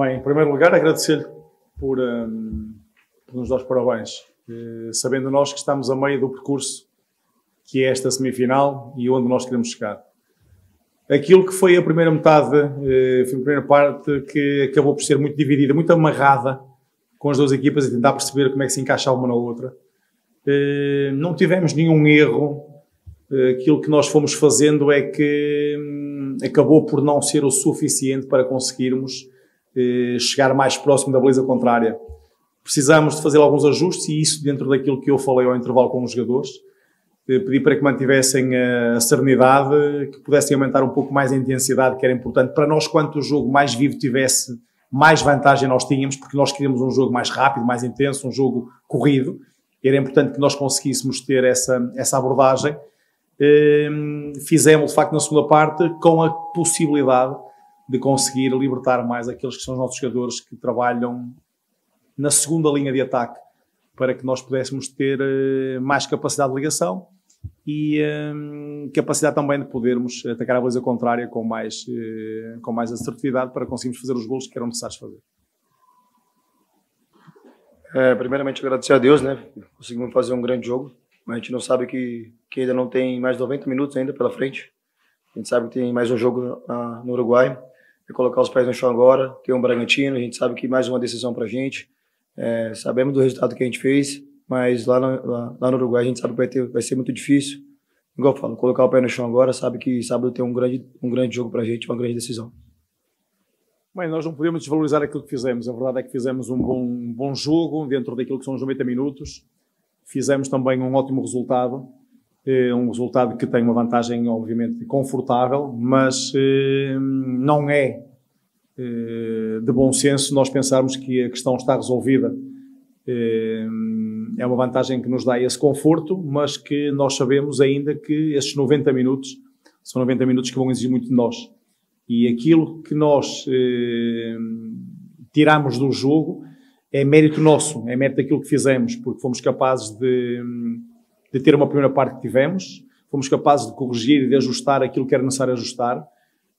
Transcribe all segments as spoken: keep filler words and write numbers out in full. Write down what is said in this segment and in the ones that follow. Bem, em primeiro lugar, agradecer-lhe por, um, por nos dar os parabéns, eh, sabendo nós que estamos a meio do percurso que é esta semifinal e onde nós queremos chegar. Aquilo que foi a primeira metade, eh, foi a primeira parte que acabou por ser muito dividida, muito amarrada com as duas equipas e tentar perceber como é que se encaixa uma na outra. Eh, não tivemos nenhum erro. Aquilo que nós fomos fazendo é que hum, acabou por não ser o suficiente para conseguirmos eh, chegar mais próximo da beleza contrária. Precisámos de fazer alguns ajustes e isso dentro daquilo que eu falei ao intervalo com os jogadores. Eh, pedi para que mantivessem a, a serenidade, que pudessem aumentar um pouco mais a intensidade, que era importante. Para nós, quanto o jogo mais vivo tivesse, mais vantagem nós tínhamos, porque nós queríamos um jogo mais rápido, mais intenso, um jogo corrido. Era importante que nós conseguíssemos ter essa, essa abordagem. Fizemos, de facto, na segunda parte, com a possibilidade de conseguir libertar mais aqueles que são os nossos jogadores que trabalham na segunda linha de ataque, para que nós pudéssemos ter mais capacidade de ligação e hum, capacidade também de podermos atacar a beleza contrária com mais, com mais assertividade, para conseguirmos fazer os golos que eram necessários fazer. É, primeiramente, agradecer a Deus, né? Conseguimos fazer um grande jogo. Mas a gente não sabe que, que ainda não tem mais noventa minutos ainda pela frente. A gente sabe que tem mais um jogo na, no Uruguai. É colocar os pés no chão agora. Tem um Bragantino, a gente sabe que mais uma decisão para a gente. É, sabemos do resultado que a gente fez, mas lá no, lá, lá no Uruguai a gente sabe que vai, ter, vai ser muito difícil. Igual eu falo, colocar o pé no chão agora, sabe que sábado tem um grande, um grande jogo para a gente, uma grande decisão. Bem, nós não podemos desvalorizar aquilo que fizemos. A verdade é que fizemos um bom, um bom jogo dentro daquilo que são os noventa minutos. Fizemos também um ótimo resultado, um resultado que tem uma vantagem, obviamente, confortável, mas não é de bom senso nós pensarmos que a questão está resolvida. É uma vantagem que nos dá esse conforto, mas que nós sabemos ainda que esses noventa minutos são noventa minutos que vão exigir muito de nós. E aquilo que nós tiramos do jogo é mérito nosso, é mérito daquilo que fizemos, porque fomos capazes de, de ter uma primeira parte que tivemos, fomos capazes de corrigir e de ajustar aquilo que era necessário ajustar,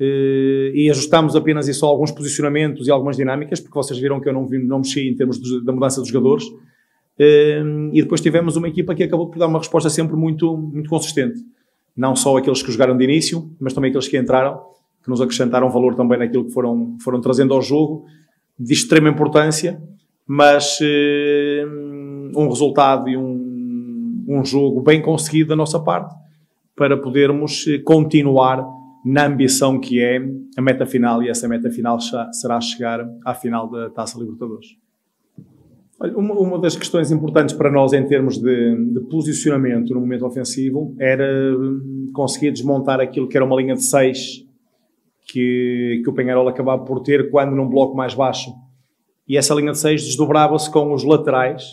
e ajustámos apenas e só alguns posicionamentos e algumas dinâmicas, porque vocês viram que eu não, não mexi em termos de, da mudança dos jogadores, e depois tivemos uma equipa que acabou por dar uma resposta sempre muito, muito consistente. Não só aqueles que jogaram de início, mas também aqueles que entraram, que nos acrescentaram valor também naquilo que foram, foram trazendo ao jogo, de extrema importância. Mas um, um resultado e um, um jogo bem conseguido da nossa parte, para podermos continuar na ambição que é a meta final, e essa meta final será chegar à final da Taça Libertadores. Olha, uma, uma das questões importantes para nós em termos de, de posicionamento no momento ofensivo era conseguir desmontar aquilo que era uma linha de seis que, que o Peñarol acabava por ter quando num bloco mais baixo. E essa linha de seis desdobrava-se com os laterais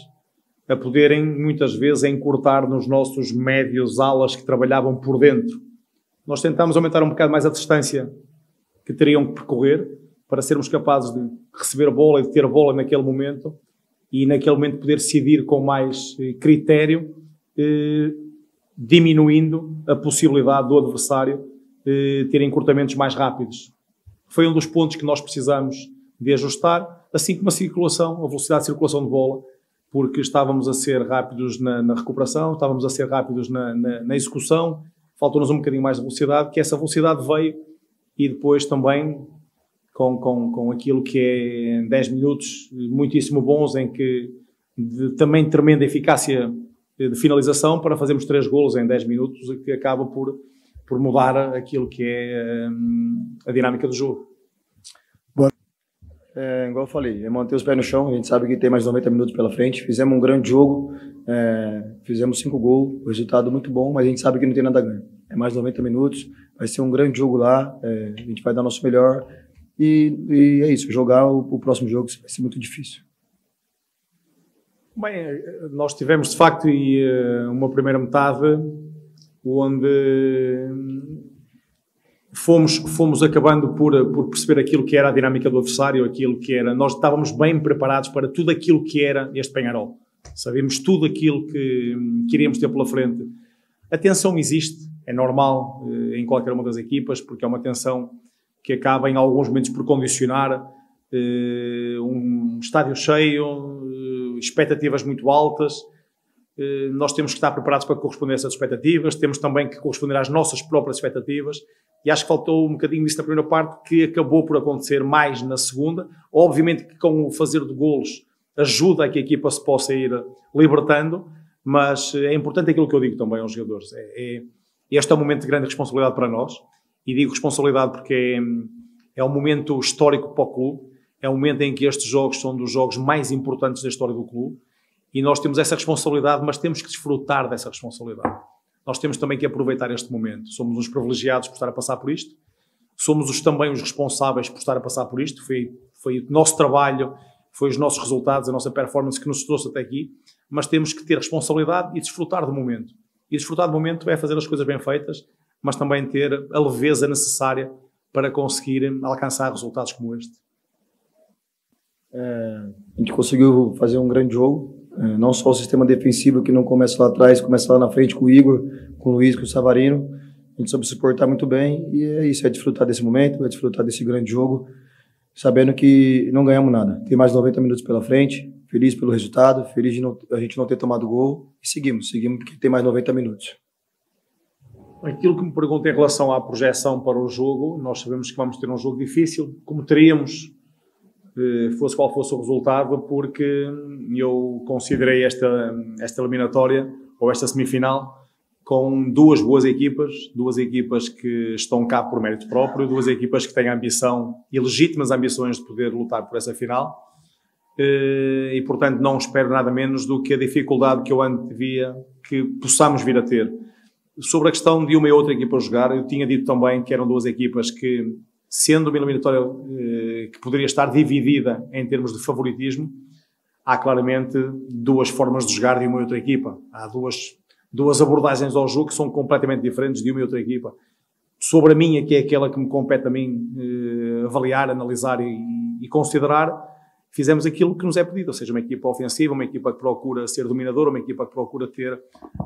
a poderem, muitas vezes, encurtar nos nossos médios alas que trabalhavam por dentro. Nós tentámos aumentar um bocado mais a distância que teriam que percorrer para sermos capazes de receber a bola e de ter a bola naquele momento e, naquele momento, poder decidir com mais critério, eh, diminuindo a possibilidade do adversário eh, ter encurtamentos mais rápidos. Foi um dos pontos que nós precisamos de ajustar, assim como a circulação, a velocidade de circulação de bola, porque estávamos a ser rápidos na, na recuperação, estávamos a ser rápidos na, na, na execução, faltou-nos um bocadinho mais de velocidade, que essa velocidade veio, e depois também com, com, com aquilo que é dez minutos muitíssimo bons, em que de, também tremenda eficácia de finalização, para fazermos três golos em dez minutos, que acaba por, por mudar aquilo que é hum, a dinâmica do jogo. É, igual eu falei, é manter os pés no chão, a gente sabe que tem mais noventa minutos pela frente, fizemos um grande jogo, é, fizemos cinco gols, resultado muito bom, mas a gente sabe que não tem nada a ganhar. É mais noventa minutos, vai ser um grande jogo lá, é, a gente vai dar nosso melhor e, e é isso, jogar o, o próximo jogo vai ser muito difícil. Bem, nós tivemos de facto e, uma primeira metade onde... Fomos, fomos acabando por, por perceber aquilo que era a dinâmica do adversário, aquilo que era... Nós estávamos bem preparados para tudo aquilo que era este Peñarol. Sabíamos tudo aquilo que queríamos ter pela frente. A tensão existe, é normal em qualquer uma das equipas, porque é uma tensão que acaba em alguns momentos por condicionar um estádio cheio, expectativas muito altas. Nós temos que estar preparados para corresponder a essas expectativas, temos também que corresponder às nossas próprias expectativas, e acho que faltou um bocadinho disso na primeira parte, que acabou por acontecer mais na segunda. Obviamente que com o fazer de golos ajuda a que a equipa se possa ir libertando, mas é importante aquilo que eu digo também aos jogadores. É, é, este é um momento de grande responsabilidade para nós, e digo responsabilidade porque é, é um momento histórico para o clube, é um momento em que estes jogos são dos jogos mais importantes da história do clube, e nós temos essa responsabilidade, mas temos que desfrutar dessa responsabilidade. Nós temos também que aproveitar este momento. Somos os privilegiados por estar a passar por isto, somos os, também os responsáveis por estar a passar por isto, foi, foi o nosso trabalho, foi os nossos resultados, a nossa performance que nos trouxe até aqui, mas temos que ter responsabilidade e desfrutar do momento. E desfrutar do momento é fazer as coisas bem feitas, mas também ter a leveza necessária para conseguir alcançar resultados como este. É, a gente conseguiu fazer um grande jogo. Não só o sistema defensivo, que não começa lá atrás, começa lá na frente com o Igor, com o Luiz, com o Savarino. A gente soube se portar muito bem, e é isso, é desfrutar desse momento, é desfrutar desse grande jogo, sabendo que não ganhamos nada. Tem mais noventa minutos pela frente, feliz pelo resultado, feliz de não, a gente não ter tomado gol, e seguimos, seguimos porque tem mais noventa minutos. Aquilo que me pergunta em relação à projeção para o jogo, nós sabemos que vamos ter um jogo difícil, como teríamos, fosse qual fosse o resultado, porque eu considerei esta, esta eliminatória, ou esta semifinal, com duas boas equipas, duas equipas que estão cá por mérito próprio, duas equipas que têm ambição e legítimas ambições de poder lutar por essa final, e portanto não espero nada menos do que a dificuldade que eu antevia que possamos vir a ter. Sobre a questão de uma e outra equipa jogar, eu tinha dito também que eram duas equipas que, sendo uma eliminatória eh, que poderia estar dividida em termos de favoritismo, há claramente duas formas de jogar de uma e outra equipa. Há duas, duas abordagens ao jogo que são completamente diferentes de uma e outra equipa. Sobre a minha, que é aquela que me compete a mim eh, avaliar, analisar e, e considerar, fizemos aquilo que nos é pedido, ou seja, uma equipa ofensiva, uma equipa que procura ser dominadora, uma equipa que procura ter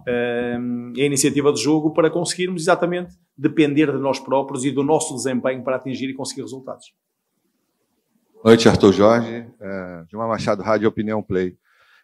eh, a iniciativa de jogo para conseguirmos exatamente depender de nós próprios e do nosso desempenho para atingir e conseguir resultados. Boa noite, Arthur Jorge, é, de uma Machado Rádio Opinião Play.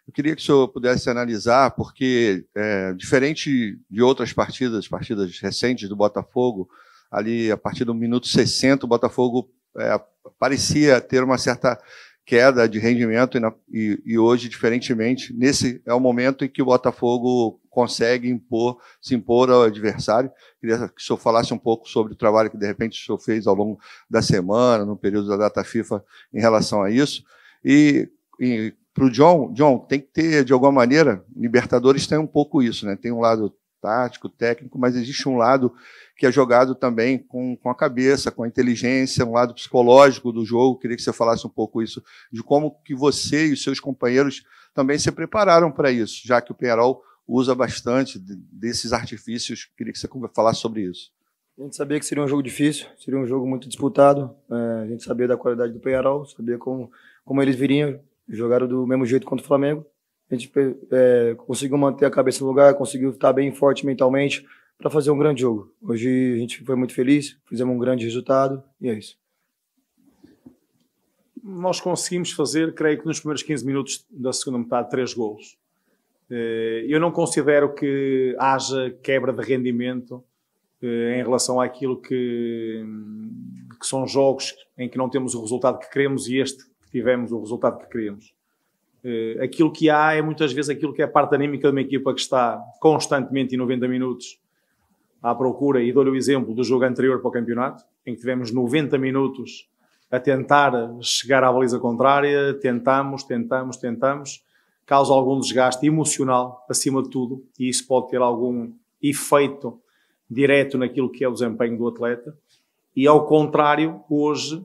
Eu queria que o senhor pudesse analisar, porque é, diferente de outras partidas, partidas recentes do Botafogo, ali a partir do minuto sessenta, o Botafogo é, parecia ter uma certa queda de rendimento, e, na, e, e hoje, diferentemente, nesse é o momento em que o Botafogo consegue impor, se impor ao adversário. Queria que o senhor falasse um pouco sobre o trabalho que, de repente, o senhor fez ao longo da semana, no período da data FIFA, em relação a isso. E, e para o John, John, tem que ter, de alguma maneira, Libertadores tem um pouco isso, né? Tem um lado tático, técnico, mas existe um lado que é jogado também com, com a cabeça, com a inteligência, um lado psicológico do jogo. Queria que você falasse um pouco isso, de como que você e os seus companheiros também se prepararam para isso, já que o Peñarol usa bastante desses artifícios. Queria que você falasse sobre isso. A gente sabia que seria um jogo difícil, seria um jogo muito disputado. A gente sabia da qualidade do Peñarol, sabia como, como eles viriam, jogaram do mesmo jeito contra o Flamengo. A gente é, conseguiu manter a cabeça no lugar, conseguiu estar bem forte mentalmente para fazer um grande jogo. Hoje a gente foi muito feliz, fizemos um grande resultado, e é isso. Nós conseguimos fazer, creio que nos primeiros quinze minutos da segunda metade, três golos. Eu não considero que haja quebra de rendimento em relação àquilo que, que são jogos em que não temos o resultado que queremos e este que tivemos o resultado que queremos. Aquilo que há é muitas vezes aquilo que é a parte anímica de uma equipa que está constantemente em noventa minutos à procura, e dou-lhe o exemplo do jogo anterior para o campeonato, em que tivemos noventa minutos a tentar chegar à baliza contrária, tentamos, tentamos, tentamos, causa algum desgaste emocional acima de tudo, e isso pode ter algum efeito direto naquilo que é o desempenho do atleta, e ao contrário, hoje,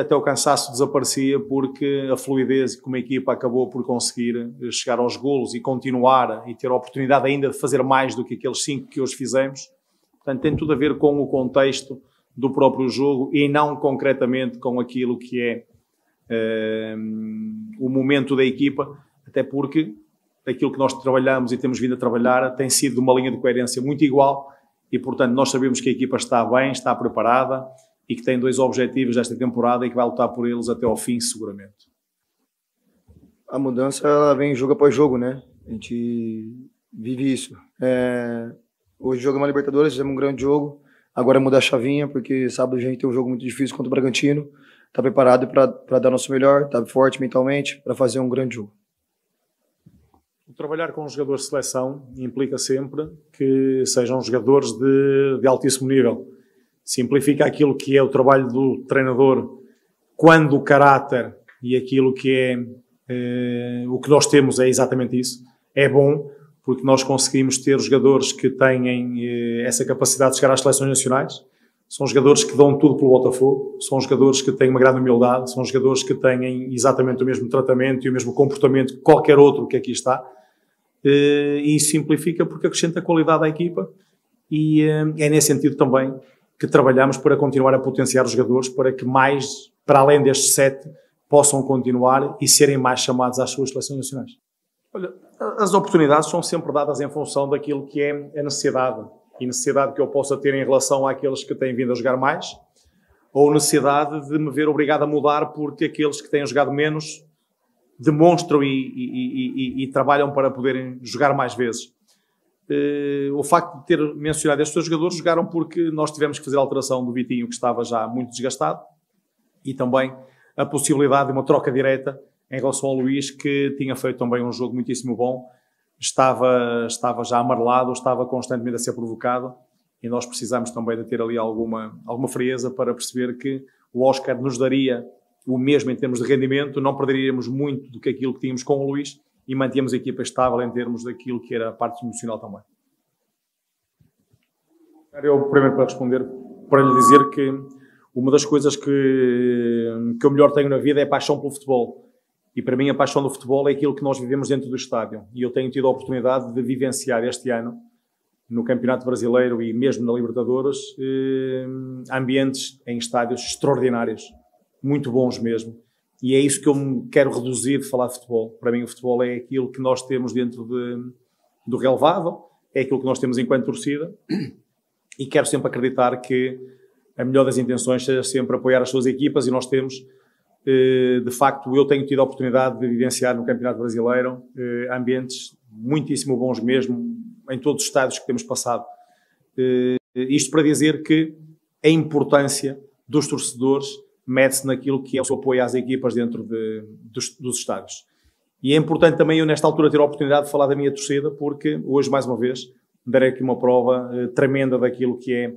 até o cansaço desaparecia, porque a fluidez que uma equipa acabou por conseguir chegar aos golos e continuar e ter a oportunidade ainda de fazer mais do que aqueles cinco que hoje fizemos. Portanto, tem tudo a ver com o contexto do próprio jogo e não concretamente com aquilo que é um, o momento da equipa, até porque aquilo que nós trabalhamos e temos vindo a trabalhar tem sido uma linha de coerência muito igual e, portanto, nós sabemos que a equipa está bem, está preparada, e que tem dois objetivos desta temporada e que vai lutar por eles até ao fim, seguramente. A mudança ela vem jogo após jogo, né? A gente vive isso. É... Hoje jogamos a Libertadores, fizemos um grande jogo. Agora muda a chavinha, porque sábado a gente tem um jogo muito difícil contra o Bragantino. Está preparado para dar nosso melhor, está forte mentalmente para fazer um grande jogo. Trabalhar com os jogadores de seleção implica sempre que sejam jogadores de, de altíssimo nível. Simplifica aquilo que é o trabalho do treinador quando o caráter e aquilo que é eh, o que nós temos é exatamente isso. É bom porque nós conseguimos ter jogadores que têm eh, essa capacidade de chegar às seleções nacionais. São jogadores que dão tudo pelo Botafogo, são jogadores que têm uma grande humildade, são jogadores que têm exatamente o mesmo tratamento e o mesmo comportamento que qualquer outro que aqui está. E isso simplifica porque acrescenta qualidade à equipa e é nesse sentido também que trabalhamos para continuar a potenciar os jogadores para que mais, para além destes sete, possam continuar e serem mais chamados às suas seleções nacionais. Olha, as oportunidades são sempre dadas em função daquilo que é a necessidade. E necessidade que eu possa ter em relação àqueles que têm vindo a jogar mais, ou necessidade de me ver obrigado a mudar porque aqueles que têm jogado menos demonstram e, e, e, e, e trabalham para poderem jogar mais vezes. Uh, o facto de ter mencionado estes dois jogadores, jogaram porque nós tivemos que fazer a alteração do Vitinho, que estava já muito desgastado, e também a possibilidade de uma troca direta em relação ao Luiz, que tinha feito também um jogo muitíssimo bom, Estava, estava já amarelado, estava constantemente a ser provocado e nós precisámos também de ter ali alguma, alguma frieza para perceber que o Oscar nos daria o mesmo em termos de rendimento, não perderíamos muito do que aquilo que tínhamos com o Luiz e mantínhamos a equipa estável em termos daquilo que era a parte emocional também. Eu, primeiro, para responder, para lhe dizer que uma das coisas que, que eu melhor tenho na vida é a paixão pelo futebol. E para mim a paixão do futebol é aquilo que nós vivemos dentro do estádio. E eu tenho tido a oportunidade de vivenciar este ano, no Campeonato Brasileiro e mesmo na Libertadores, eh, ambientes em estádios extraordinários, muito bons mesmo. E é isso que eu me quero reduzir de falar de futebol. Para mim o futebol é aquilo que nós temos dentro de, do relevável, é aquilo que nós temos enquanto torcida. E quero sempre acreditar que a melhor das intenções seja sempre apoiar as suas equipas e nós temos... De facto, eu tenho tido a oportunidade de vivenciar no Campeonato Brasileiro ambientes muitíssimo bons mesmo, em todos os estádios que temos passado. Isto para dizer que a importância dos torcedores mede-se naquilo que é o seu apoio às equipas dentro de, dos, dos estádios. E é importante também eu, nesta altura, ter a oportunidade de falar da minha torcida, porque hoje, mais uma vez, darei aqui uma prova tremenda daquilo que é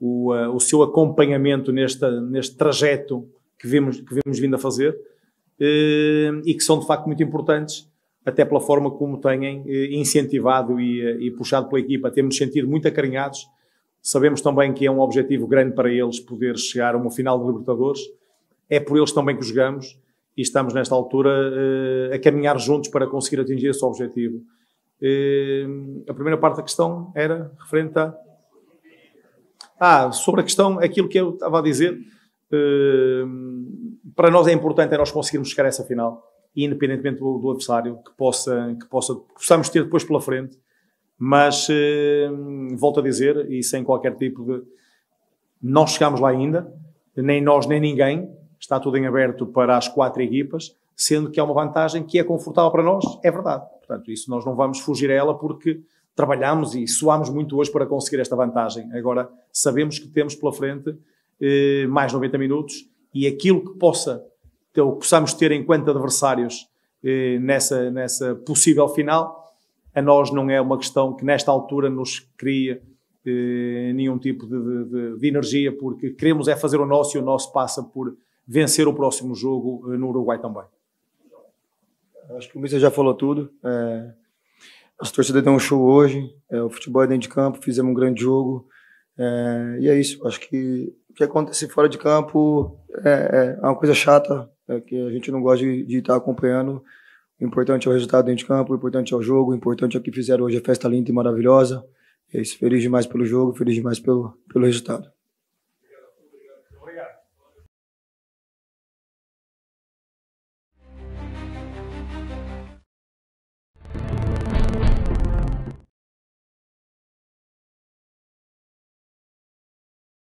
o, o seu acompanhamento neste, neste trajeto que vemos, que vemos vindo a fazer e que são de facto muito importantes, até pela forma como têm incentivado e, e puxado pela equipa. Temos sentido muito acarinhados, sabemos também que é um objetivo grande para eles poder chegar a uma final de Libertadores, é por eles também que jogamos e estamos nesta altura a caminhar juntos para conseguir atingir esse objetivo. A primeira parte da questão era referente a... Ah, sobre a questão, aquilo que eu estava a dizer... Uh, para nós é importante é nós conseguirmos chegar a essa final, independentemente do, do adversário que, possa, que, possa, que possamos ter depois pela frente, mas uh, volto a dizer, e sem qualquer tipo de... Não chegámos lá ainda, nem nós nem ninguém, está tudo em aberto para as quatro equipas, sendo que há uma vantagem que é confortável para nós, é verdade. Portanto, isso nós não vamos fugir a ela porque trabalhamos e suámos muito hoje para conseguir esta vantagem. Agora, sabemos que temos pela frente mais noventa minutos e aquilo que possa, que possamos ter enquanto adversários nessa, nessa possível final, a nós não é uma questão que nesta altura nos cria nenhum tipo de, de, de energia, porque queremos é fazer o nosso e o nosso passa por vencer o próximo jogo no Uruguai também. Acho que o Luiz já falou tudo. É, as torcidas dão um show hoje, é, o futebol é dentro de campo, fizemos um grande jogo. É, e é isso, acho que o que acontece fora de campo é, é uma coisa chata, é que a gente não gosta de, de estar acompanhando. O importante é o resultado dentro de campo, o importante é o jogo, o importante é o que fizeram hoje, a festa linda e maravilhosa. É isso, feliz demais pelo jogo, feliz demais pelo, pelo resultado.